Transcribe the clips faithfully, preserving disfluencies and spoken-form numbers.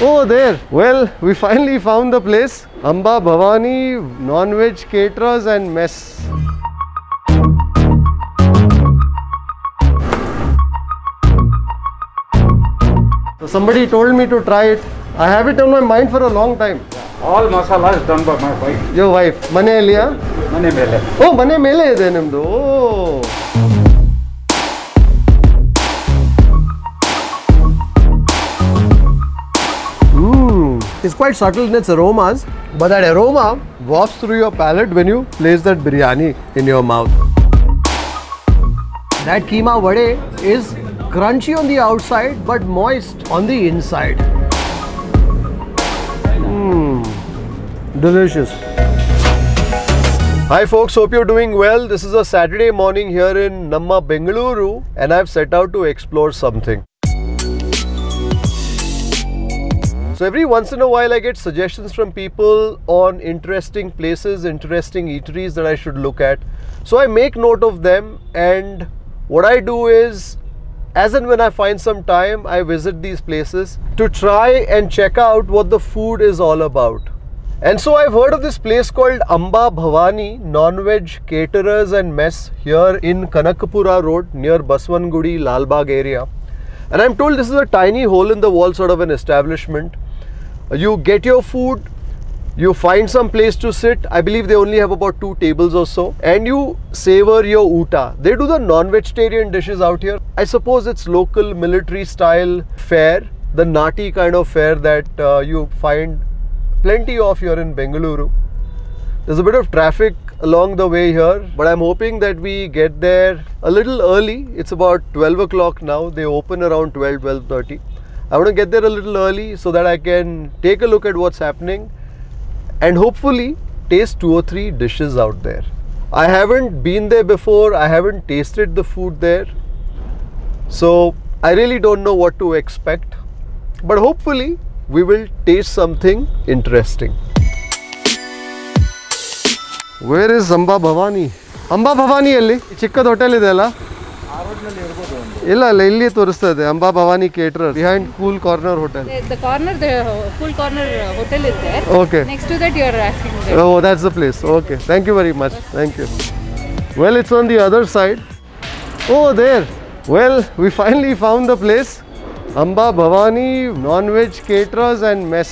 Oh, there. Well, we finally found the place. Amba Bhavani, non-veg caterers and mess. So somebody told me to try it. I have it on my mind for a long time. All masala is done by my wife. Your wife? Mane liya? Mane mele. Oh, mane mele ide nimdu. Oh. It's quite subtle in its aromas, but that aroma wafts through your palate when you place that biryani in your mouth. That Kheema Vade is crunchy on the outside but moist on the inside. Mmm, delicious. Hi folks, hope you're doing well. This is a Saturday morning here in Namma Bengaluru and I've set out to explore something. So every once in a while I get suggestions from people on interesting places, interesting eateries that I should look at. So I make note of them, and what I do is, as and when I find some time, I visit these places to try and check out what the food is all about. And so I've heard of this place called Amba Bhavani, non-veg caterers and mess, here in Kanakapura Road near Basavanagudi, Lalbag area. And I'm told this is a tiny hole in the wall sort of an establishment. You get your food, you find some place to sit. I believe they only have about two tables or so, and you savor your uta. They do the non-vegetarian dishes out here. I suppose it's local military style fare, the nati kind of fare that uh, you find plenty of here in Bengaluru. There's a bit of traffic along the way here, but I'm hoping that we get there a little early. It's about twelve o'clock now. They open around twelve, twelve thirty. I want to get there a little early so that I can take a look at what's happening and hopefully taste two or three dishes out there. I haven't been there before. I haven't tasted the food there. So I really don't know what to expect, but hopefully we will taste something interesting. Where is Amba Bhavani? Amba Bhavani alli chikkad hotel ide alla. Aa road nalli irbodu andu. Illa illa illi torustade Amba Bhavani caterer behind Cool Corner Hotel. The, the corner the Cool Corner Hotel is there. Okay. Next to that you are asking there. Oh, that's the place. Okay. Thank you very much. Thank you. Well, it's on the other side. Oh, there. Well, we finally found the place. Amba Bhavani non-veg caterers and mess.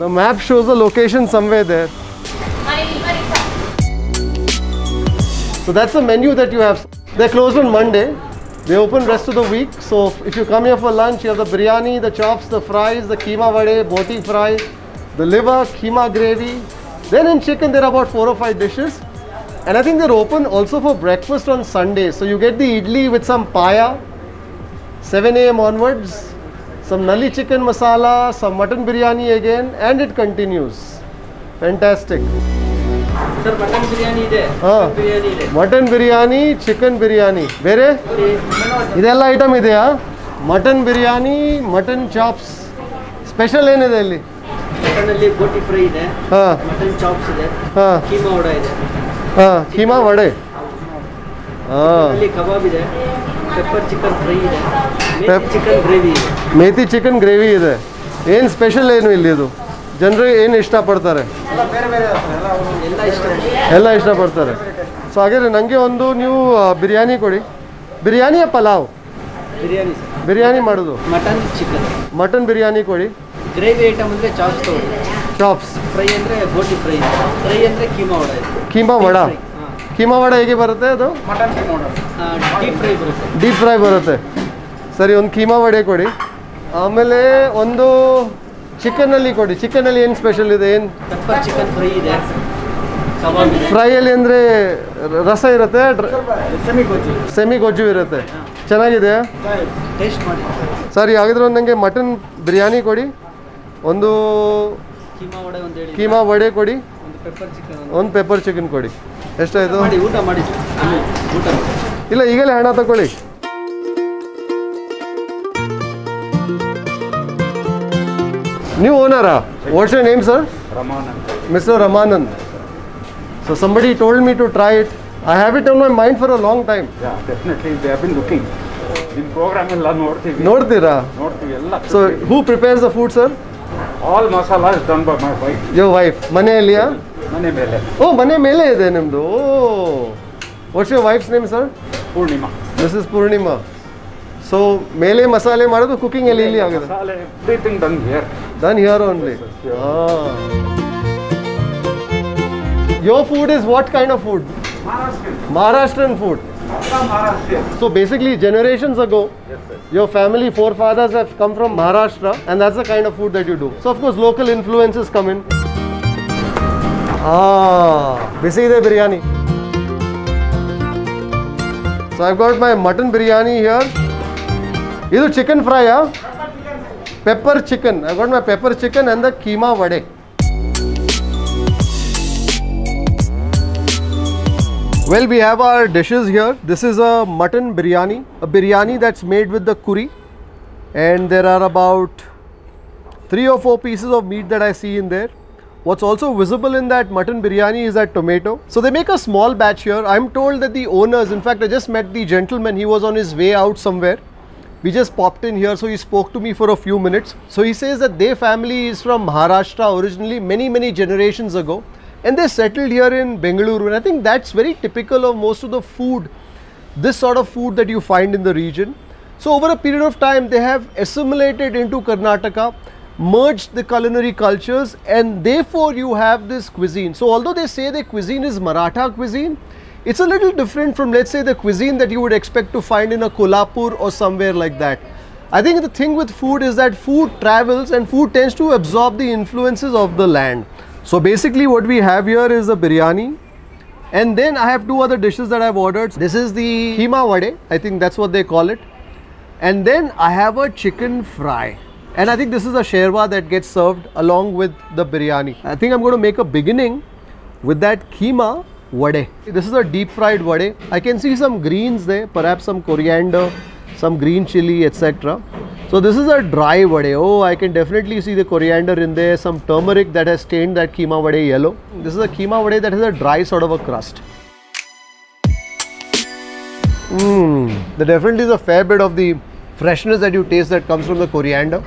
The map shows the location somewhere there. So that's the menu that you have. They're closed on Monday. They open rest of the week. So if you come here for lunch, you have the biryani, the chops, the fries, the Kheema Vade, boti fry, the liver, Kheema gravy. Then in chicken, there are about four or five dishes. And I think they're open also for breakfast on Sunday. So you get the idli with some paya, seven A M onwards. Some nali chicken masala, some mutton biryani again, and it continues. Fantastic. Sir, mutton biryani ide. Ah. Biryani ide. Mutton biryani, chicken biryani. Bere? Idella item ide ha. Mutton biryani, mutton chops. Special ene ide alli. Mutton alli boti fry ide. Ah. Mutton chops ide. Ah. Kheema vade ide. Ah. Kheema vade. Ah. Alli kebab ide. Pepper chicken fry ide. Methi chicken gravy. Methi chicken gravy ide. Yen special enu illi idu. Janru yen ishta padtare? Ella bere bere ella ishta. Ella ishta padtare. So agare nange ondu new biryani kodi. Biryani ya palav? Biryani sir. Biryani madudu. Mutton chicken. Mutton biryani kodi. Gravy item andre chops kodi. Chops. Fry andre boti fry. Fry andre keema vada. Keema vada. Keema vada hege barutte adu? Mutton keema vada. Deep fry barutte. Deep fry barutte. Sari, one Kheema Vade kodi. Amele ondu chicken alli kodi. Chicken alli en special ide? En pepper chicken fry ide. Kebab ide. Fry alli andre rasa irutte, semi goju. Semi goju irutte. Chenagide? Taste madi. Sari, agidre nange mutton biryani kodi. Ondu Kheema Vade ondu heli. Kheema Vade kodi. Ondu pepper chicken. Ondu pepper chicken kodi. Eshtu aitu? Madi ooಟ madi. ooಟ madi. Illa igale hana takoli. New owner, what's your name, sir? Ramanand. Mister Ramanand. So somebody told me to try it. I have it on my mind for a long time. Yeah, definitely. They have been looking. In program, all noorthi. Noorthi ra. Noorthi. So who prepares the food, sir? All masala is done by my wife. Your wife? Mane Elia? Mane Mele. Oh, Mane Mele is named. Oh. What's your wife's name, sir? Purnima. This is Purnima. So Mele masale maro cooking Elia Elia. Masala, everything done here. Done here only. Yes, yes, yes. Ah. Your food is what kind of food? Maharashtrian. Maharashtrian food. So basically generations ago, yes, your family forefathers have come from Maharashtra and that's the kind of food that you do. So of course local influences come in. Ah, Biside biryani. So I've got my mutton biryani here. This is chicken fry, huh? Pepper chicken. I've got my pepper chicken and the Kheema Vade. Well, we have our dishes here. This is a mutton biryani, a biryani that's made with the curry, and there are about three or four pieces of meat that I see in there. What's also visible in that mutton biryani is that tomato. So they make a small batch here. I'm told that the owners, in fact I just met the gentleman, he was on his way out somewhere. We just popped in here, so he spoke to me for a few minutes. So he says that their family is from Maharashtra originally, many many generations ago. And they settled here in Bengaluru, and I think that's very typical of most of the food, this sort of food that you find in the region. So over a period of time, they have assimilated into Karnataka, merged the culinary cultures, and therefore you have this cuisine. So although they say their cuisine is Maratha cuisine, it's a little different from, let's say, the cuisine that you would expect to find in a Kolhapur or somewhere like that. I think the thing with food is that food travels and food tends to absorb the influences of the land. So basically what we have here is the biryani, and then I have two other dishes that I've ordered. This is the Kheema Vade, I think that's what they call it. And then I have a chicken fry, and I think this is a sherwa that gets served along with the biryani. I think I'm going to make a beginning with that Kheema Vade. This is a deep fried vade. I can see some greens there, perhaps some coriander, some green chili, et cetera. So this is a dry vade. Oh, I can definitely see the coriander in there, some turmeric that has stained that Kheema Vade yellow. This is a Kheema Vade that has a dry sort of a crust. Mmm, there definitely is a fair bit of the freshness that you taste that comes from the coriander.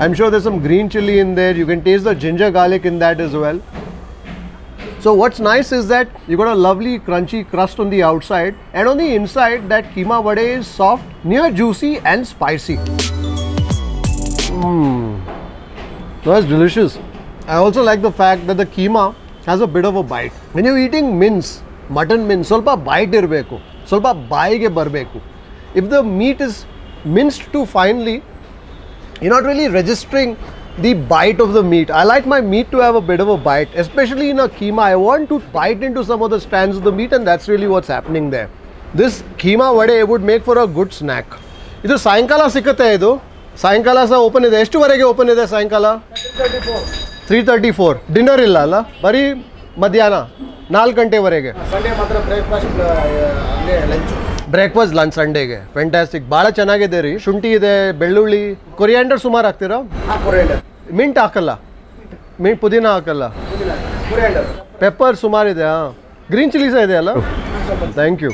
I'm sure there's some green chili in there. You can taste the ginger garlic in that as well. So what's nice is that you got a lovely crunchy crust on the outside, and on the inside that Kheema Vade is soft, near juicy and spicy. Mmm, that's delicious. I also like the fact that the keema has a bit of a bite. When you're eating mince, mutton mince, solpa bite irbeku, solpa baige barbeku. If the meat is minced too finely, you're not really registering the bite of the meat. I like my meat to have a bit of a bite, especially in a keema. I want to bite into some of the strands of the meat, and that's really what's happening there. This Kheema Vade would make for a good snack. Idu Sayankala sikate idu. Sayankala sa open ide. Eshtu varege open ide Sayankala? three thirty-four. Dinner illa alla? Bari madhyana four gante varege. Sunday matra breakfast alle lunch. Breakfast lunch Sunday ge. Fantastic. Baala chanage ide ri. Shunti ide, ಬೆಳ್ಳುಳ್ಳಿ, coriander sumar ಆಗ್ತೀರಾ? ಆ coriander. Mint ಹಾಕಲ್ಲ. Mint pudina ಹಾಕಲ್ಲ. Pudina. Coriander. Pepper sumar ide. Ha. Green chili sa ide alla? Thank you.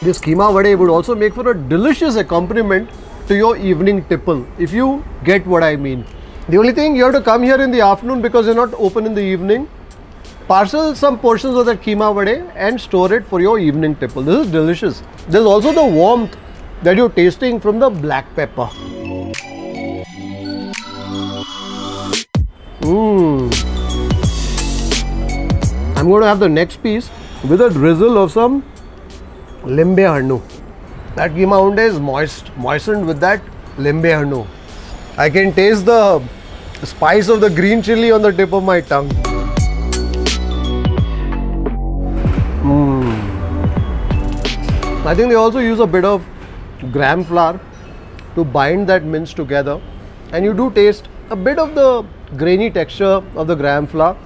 This Kheema Vade would also make for a delicious accompaniment to your evening tipple, if you get what I mean. The only thing, you have to come here in the afternoon because you're not open in the evening. Parcel some portions of that Kheema Vade and store it for your evening tipple. This is delicious. There's also the warmth that you're tasting from the black pepper. Mmm. I'm going to have the next piece with a drizzle of some limbe hannu. That Kheema Vade is moist, moistened with that limbe hannu. I can taste the spice of the green chili on the tip of my tongue. Mm. I think they also use a bit of gram flour to bind that mince together, and you do taste a bit of the grainy texture of the gram flour,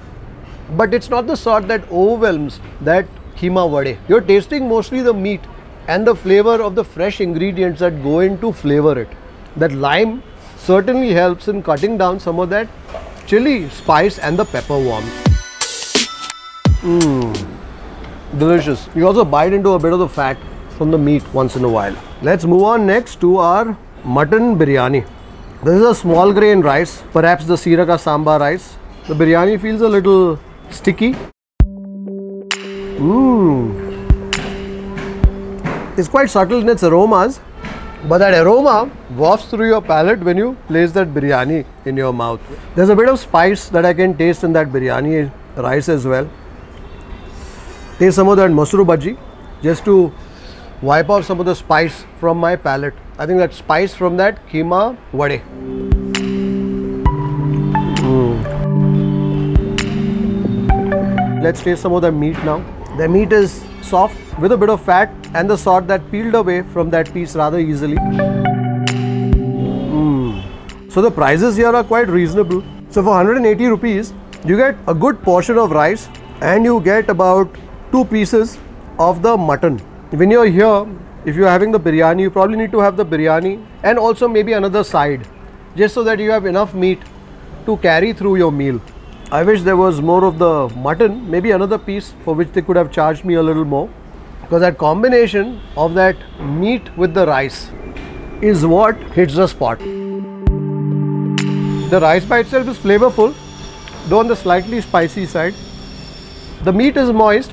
but it's not the sort that overwhelms that Kheema Vade. You're tasting mostly the meat and the flavor of the fresh ingredients that go in to flavor it. That lime certainly helps in cutting down some of that chili spice and the pepper warmth. Mmm, delicious. You also bite into a bit of the fat. from the meat once in a while. Let's move on next to our mutton biryani. This is a small grain rice, perhaps the Seeraka Samba rice. The biryani feels a little sticky. Mmm. It's quite subtle in its aromas, but that aroma wafts through your palate when you place that biryani in your mouth. There's a bit of spice that I can taste in that biryani rice as well. Taste some of that masru bhaji just to wipe off some of the spice from my palate. I think that spice from that Kheema Vade. Mm. Let's taste some of the meat now. The meat is soft with a bit of fat and the salt that peeled away from that piece rather easily. Mm. So the prices here are quite reasonable. So for one hundred eighty rupees, you get a good portion of rice and you get about two pieces of the mutton. When you're here, if you're having the biryani, you probably need to have the biryani and also maybe another side, just so that you have enough meat to carry through your meal. I wish there was more of the mutton, maybe another piece for which they could have charged me a little more, because that combination of that meat with the rice is what hits the spot. The rice by itself is flavorful, though on the slightly spicy side. The meat is moist,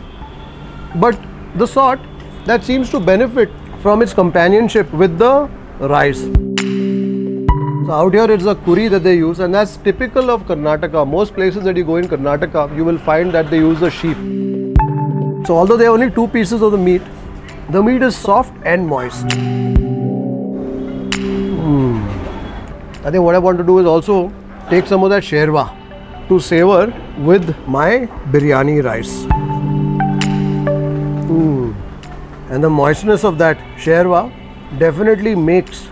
but the salt that seems to benefit from its companionship with the rice. So out here it's a curry that they use, and that's typical of Karnataka. Most places that you go in Karnataka, you will find that they use the sheep. So although they are only two pieces of the meat, the meat is soft and moist. Mm. I think what I want to do is also take some of that sherwa to savor with my biryani rice. Mm. And the moistness of that sherwa definitely makes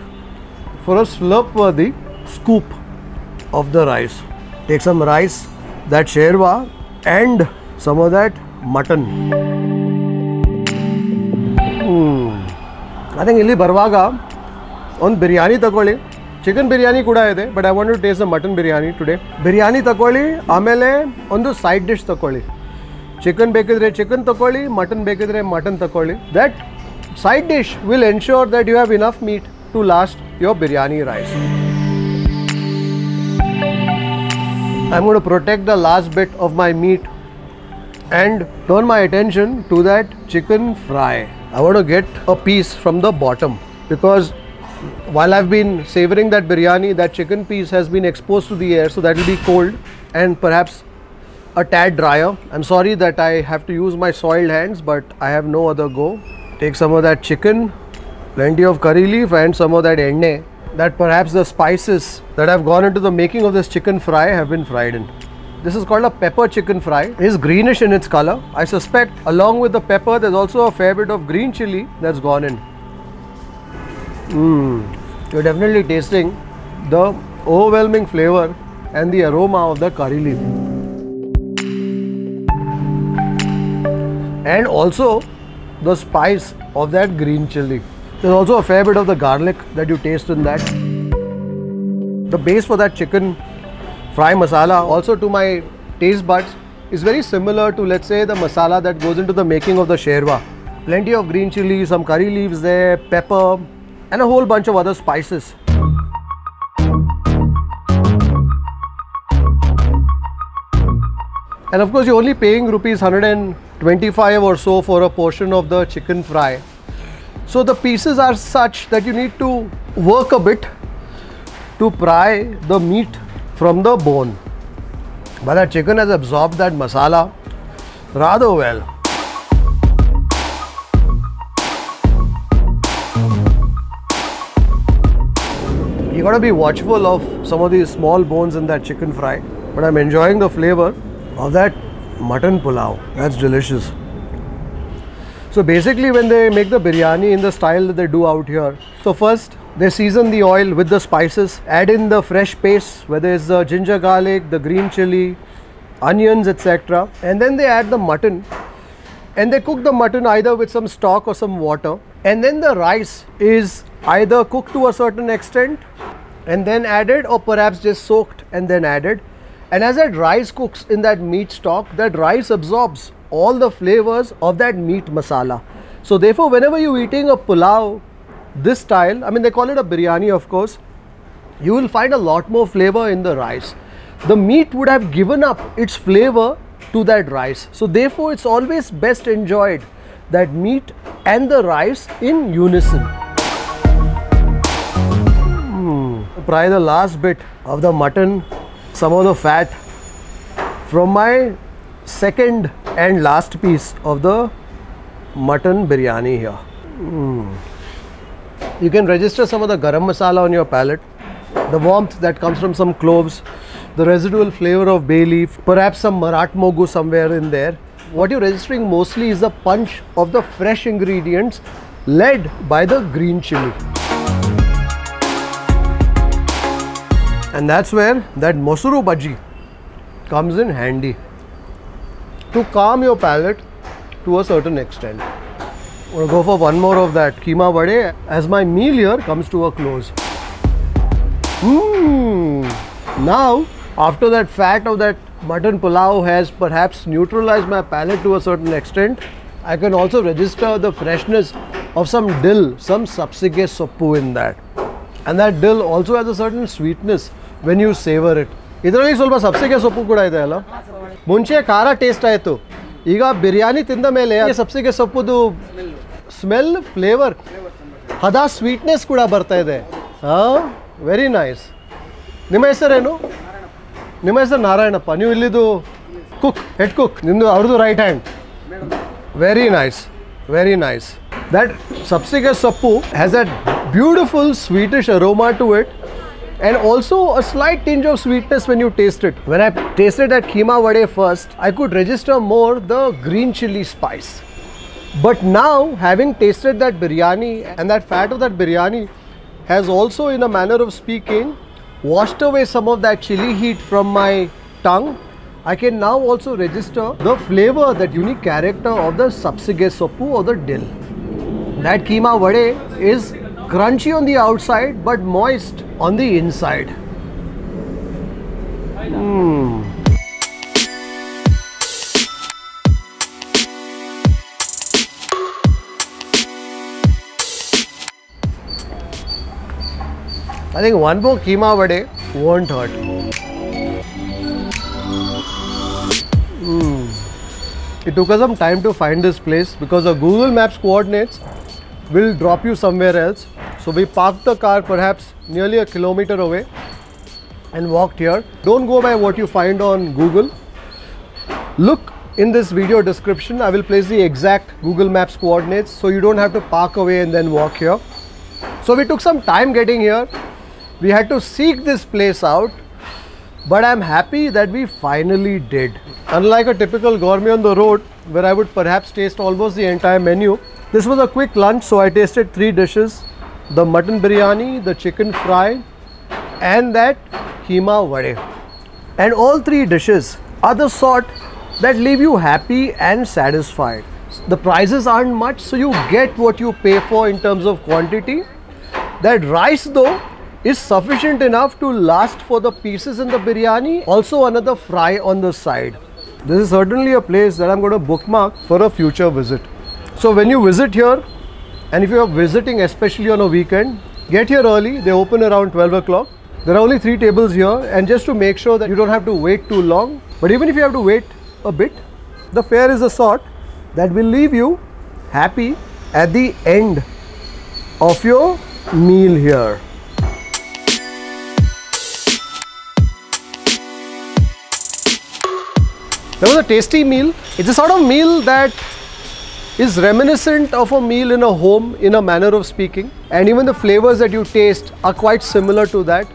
for a slurp-worthy scoop of the rice. Take some rice, that sherwa, and some of that mutton. Mm. I think illi barwaga on biryani takoli. Chicken biryani kuda ide, but I want to taste the mutton biryani today. Biryani takoli, amele on the side dish takoli. Chicken bekidre chicken takoli, mutton bekidre mutton takoli. That side dish will ensure that you have enough meat to last your biryani rice. I'm going to protect the last bit of my meat and turn my attention to that chicken fry. I want to get a piece from the bottom, because while I've been savoring that biryani, that chicken piece has been exposed to the air, so that will be cold and perhaps a tad drier. I'm sorry that I have to use my soiled hands, but I have no other go. Take some of that chicken, plenty of curry leaf and some of that enne, that perhaps the spices that have gone into the making of this chicken fry have been fried in. This is called a pepper chicken fry. It is greenish in its color. I suspect along with the pepper, there's also a fair bit of green chili that's gone in. Mm. You're definitely tasting the overwhelming flavor and the aroma of the curry leaf. And also the spice of that green chili. There's also a fair bit of the garlic that you taste in that. The base for that chicken fry masala, also to my taste buds, is very similar to, let's say, the masala that goes into the making of the sherwa. Plenty of green chili, some curry leaves there, pepper, and a whole bunch of other spices. And of course, you're only paying rupees one hundred twenty-five or so for a portion of the chicken fry. So the pieces are such that you need to work a bit to pry the meat from the bone. But that chicken has absorbed that masala rather well. You gotta be watchful of some of these small bones in that chicken fry, but I'm enjoying the flavor of that mutton pulao. That's delicious. So basically, when they make the biryani in the style that they do out here, so first they season the oil with the spices, add in the fresh paste, whether it's the ginger garlic, the green chili, onions, et cetera, and then they add the mutton, and they cook the mutton either with some stock or some water, and then the rice is either cooked to a certain extent and then added, or perhaps just soaked and then added. And as that rice cooks in that meat stock, that rice absorbs all the flavors of that meat masala. So therefore, whenever you're eating a pulao this style, I mean they call it a biryani of course, you will find a lot more flavor in the rice. The meat would have given up its flavor to that rice. So therefore, it's always best enjoyed, that meat and the rice in unison. Mm. Fry the last bit of the mutton, some of the fat from my second and last piece of the mutton biryani here. Mm. You can register some of the garam masala on your palate, the warmth that comes from some cloves, the residual flavour of bay leaf, perhaps some Marat mogu somewhere in there. What you're registering mostly is the punch of the fresh ingredients led by the green chilli. And that's where that Mosuru bhaji comes in handy to calm your palate to a certain extent. I'm going to go for one more of that Kheema Vade as my meal here comes to a close. Mmm. Now, after that fat of that mutton pulao has perhaps neutralized my palate to a certain extent, I can also register the freshness of some dill, some sapsige soppu in that. And that dill also has a certain sweetness when you savour it. Idrali solba sapsige soppu kuda ide alla. Munche kara taste aitu. Iga biryani tinda mele ye sapsige soppu du smell, flavour, hada sweetness kuda barta ide. Huh? Very nice. Nimma hesaru? Nimma hesaru Narayanappa. Neevu illidu cook, head cook. Nimdu avrudu right hand. Very nice, very nice. That sapsige soppu has that beautiful sweetish aroma to it, and also a slight tinge of sweetness when you taste it. When I tasted that Kheema Vade first, I could register more the green chilli spice. But now, having tasted that biryani, and that fat of that biryani has also, in a manner of speaking, washed away some of that chili heat from my tongue. I can now also register the flavour, that unique character of the sapsige soppu or the dill. That Kheema Vade is crunchy on the outside but moist on the inside. Mm. I think one more Kheema Vade won't hurt. Mm. It took us some time to find this place because the Google Maps coordinates will drop you somewhere else. So we parked the car perhaps nearly a kilometer away and walked here. Don't go by what you find on Google. Look in this video description. I will place the exact Google Maps coordinates so you don't have to park away and then walk here. So we took some time getting here. We had to seek this place out, but I'm happy that we finally did. Unlike a typical Gourmet on the Road, where I would perhaps taste almost the entire menu, this was a quick lunch, so I tasted three dishes: the mutton biryani, the chicken fry, and that Kheema Vade. And all three dishes are the sort that leave you happy and satisfied. The prices aren't much, so you get what you pay for in terms of quantity. That rice though is sufficient enough to last for the pieces in the biryani, also another fry on the side. This is certainly a place that I'm going to bookmark for a future visit. So when you visit here, and if you are visiting especially on a weekend, get here early. They open around twelve o'clock. There are only three tables here, and just to make sure that you don't have to wait too long. But even if you have to wait a bit, the fare is the sort that will leave you happy at the end of your meal here. That was a tasty meal. It's a sort of meal that is reminiscent of a meal in a home, in a manner of speaking, and even the flavors that you taste are quite similar to that.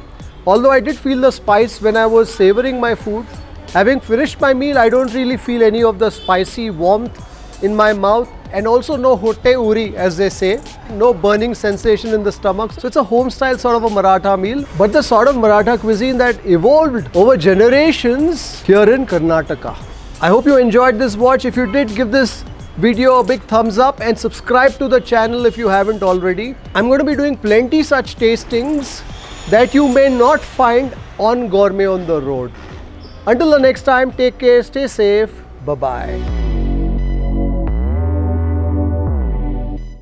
Although I did feel the spice when I was savouring my food, having finished my meal, I don't really feel any of the spicy warmth in my mouth, and also no hote uri, as they say, no burning sensation in the stomach. So it's a home style sort of a Maratha meal, but the sort of Maratha cuisine that evolved over generations here in Karnataka. I hope you enjoyed this watch. If you did, give this video a big thumbs up and subscribe to the channel if you haven't already. I'm going to be doing plenty such tastings that you may not find on Gourmet on the Road. Until the next time, take care, stay safe, bye-bye.